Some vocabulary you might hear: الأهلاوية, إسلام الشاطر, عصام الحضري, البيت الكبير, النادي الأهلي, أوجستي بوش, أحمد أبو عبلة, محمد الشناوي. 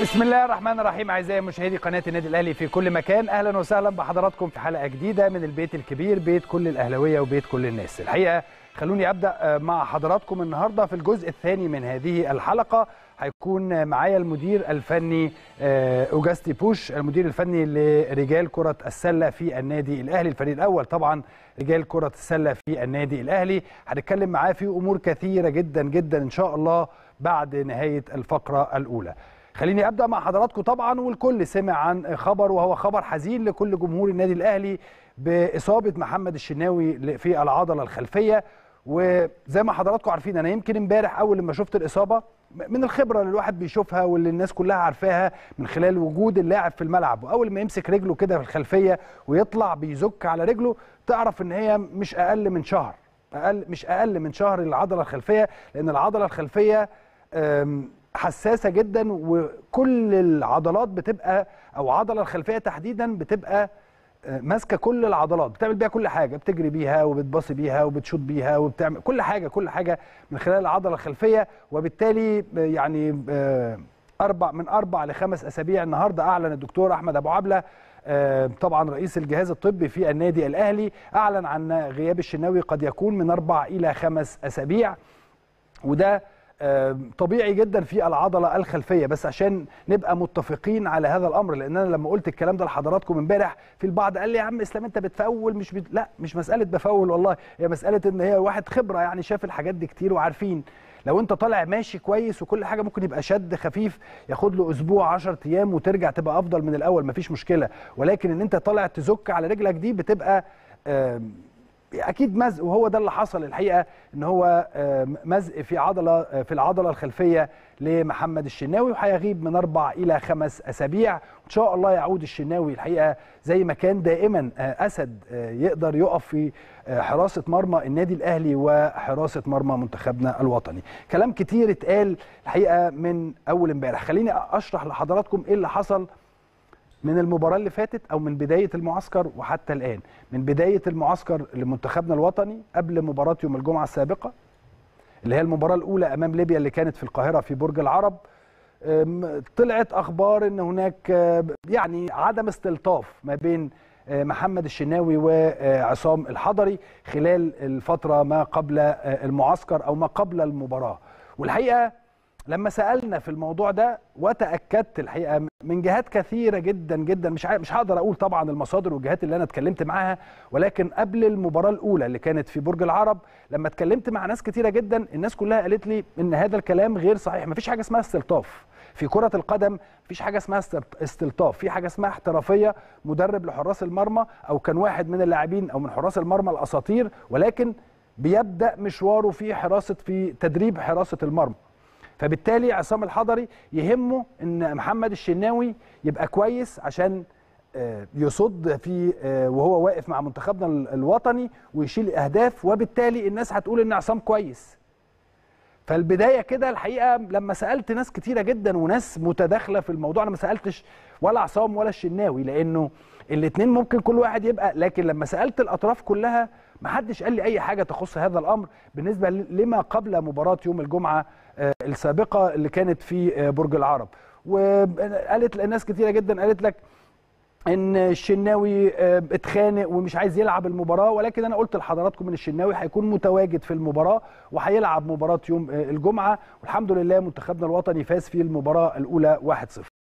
بسم الله الرحمن الرحيم. اعزائي مشاهدي قناه النادي الاهلي في كل مكان، اهلا وسهلا بحضراتكم في حلقه جديده من البيت الكبير، بيت كل الاهلاويه وبيت كل الناس. الحقيقه خلوني ابدا مع حضراتكم النهارده في الجزء الثاني من هذه الحلقه. هيكون معايا المدير الفني أوجستي بوش، المدير الفني لرجال كرة السلة في النادي الأهلي، الفريق الأول طبعا رجال كرة السلة في النادي الأهلي. هنتكلم معاه في أمور كثيرة جدا جدا إن شاء الله بعد نهاية الفقرة الأولى. خليني أبدأ مع حضراتكم طبعا، والكل سمع عن خبر وهو خبر حزين لكل جمهور النادي الأهلي بإصابة محمد الشناوي في العضلة الخلفية. وزي ما حضراتكم عارفين، أنا يمكن امبارح أول لما شفت الإصابة من الخبرة اللي الواحد بيشوفها واللي الناس كلها عارفاها من خلال وجود اللاعب في الملعب، وأول ما يمسك رجله كده في الخلفية ويطلع بيزك على رجله، تعرف إن هي مش أقل من شهر، مش أقل من شهر العضلة الخلفية، لأن العضلة الخلفية حساسة جدا، وكل العضلات بتبقى، أو العضلة الخلفية تحديدا بتبقى ماسكه كل العضلات، بتعمل بيها كل حاجه، بتجري بيها وبتبص بيها وبتشوط بيها وبتعمل كل حاجه من خلال العضله الخلفيه. وبالتالي يعني من 4 ل 5 أسابيع النهارده اعلن الدكتور احمد ابو عبلة طبعا رئيس الجهاز الطبي في النادي الاهلي، اعلن عن غياب الشناوي قد يكون من 4 إلى 5 أسابيع، وده طبيعي جدا في العضله الخلفيه. بس عشان نبقى متفقين على هذا الامر، لان انا لما قلت الكلام ده لحضراتكم امبارح في البعض قال لي يا عم اسلام انت بتفول، لا مش مساله بفول والله، هي مساله ان هي واحد خبره، يعني شاف الحاجات دي كتير وعارفين لو انت طالع ماشي كويس وكل حاجه ممكن يبقى شد خفيف ياخد له اسبوع 10 ايام وترجع تبقى افضل من الاول، مفيش مشكله. ولكن ان انت طالع تزك على رجلك دي بتبقى اكيد مزق، وهو ده اللي حصل الحقيقه، ان هو مزق في العضله الخلفيه لمحمد الشناوي، وهيغيب من 4 إلى 5 أسابيع. ان شاء الله يعود الشناوي الحقيقه زي ما كان دائما اسد يقدر يقف في حراسه مرمى النادي الاهلي وحراسه مرمى منتخبنا الوطني. كلام كتير اتقال الحقيقه من اول امبارح. خليني اشرح لحضراتكم ايه اللي حصل من المباراة اللي فاتت، أو من بداية المعسكر وحتى الآن، من بداية المعسكر لمنتخبنا الوطني قبل مباراة يوم الجمعة السابقة اللي هي المباراة الأولى أمام ليبيا اللي كانت في القاهرة في برج العرب، طلعت أخبار إن هناك يعني عدم استلطاف ما بين محمد الشناوي وعصام الحضري خلال الفترة ما قبل المعسكر أو ما قبل المباراة. والحقيقة لما سألنا في الموضوع ده وتأكدت الحقيقة من جهات كثيرة جدا جدا، مش هقدر أقول طبعا المصادر والجهات اللي أنا اتكلمت معاها، ولكن قبل المباراة الأولى اللي كانت في برج العرب لما اتكلمت مع ناس كثيرة جدا، الناس كلها قالت لي إن هذا الكلام غير صحيح. مفيش حاجة اسمها استلطاف في كرة القدم، مفيش حاجة اسمها استلطاف، في حاجة اسمها احترافية. مدرب لحراس المرمى أو كان واحد من اللاعبين أو من حراس المرمى الأساطير، ولكن بيبدأ مشواره في تدريب حراسة المرمى. فبالتالي عصام الحضري يهمه ان محمد الشناوي يبقى كويس عشان يصد وهو واقف مع منتخبنا الوطني ويشيل اهداف، وبالتالي الناس هتقول ان عصام كويس. فالبدايه كده الحقيقه لما سالت ناس كتيره جدا وناس متداخله في الموضوع، انا ما سالتش ولا عصام ولا الشناوي لانه الاثنين ممكن كل واحد يبقى، لكن لما سالت الاطراف كلها ما حدش قال لي اي حاجه تخص هذا الامر بالنسبه لما قبل مباراه يوم الجمعه السابقه اللي كانت في برج العرب. وقالت الناس كتيره جدا، قالت لك ان الشناوي اتخانق ومش عايز يلعب المباراه، ولكن انا قلت لحضراتكم ان الشناوي هيكون متواجد في المباراه وهيلعب مباراه يوم الجمعه. والحمد لله منتخبنا الوطني فاز في المباراه الاولى 1-0.